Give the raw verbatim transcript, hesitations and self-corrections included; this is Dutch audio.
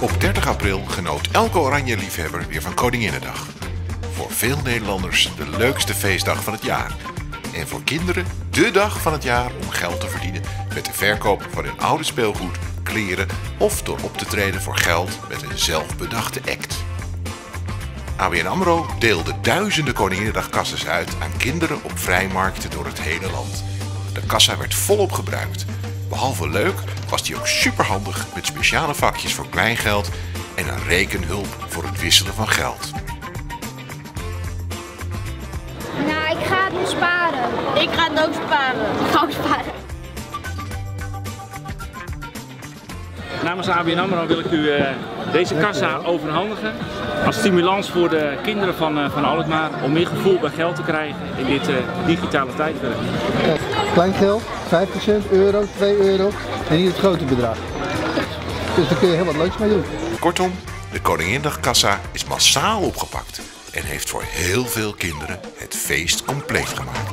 Op dertig april genoot elke oranje liefhebber weer van Koninginnedag. Voor veel Nederlanders de leukste feestdag van het jaar. En voor kinderen dé dag van het jaar om geld te verdienen met de verkoop van hun oude speelgoed, kleren of door op te treden voor geld met een zelfbedachte act. A B N AMRO deelde duizenden Koninginnedagkassa's uit aan kinderen op vrijmarkten door het hele land. De kassa werd volop gebruikt. Behalve leuk was die ook superhandig met speciale vakjes voor kleingeld en een rekenhulp voor het wisselen van geld. Nou, ik ga het nu sparen. Ik ga het ook sparen. Ik ga ook sparen. Namens A B N AMRO wil ik u uh, deze kassa overhandigen als stimulans voor de kinderen van, uh, van Alkmaar om meer gevoel bij geld te krijgen in dit uh, digitale tijdperk. Kleingeld, vijftig cent, euro, twee euro en hier het grote bedrag. Dus daar kun je heel wat leuks mee doen. Kortom, de Koningindagkassa is massaal opgepakt en heeft voor heel veel kinderen het feest compleet gemaakt.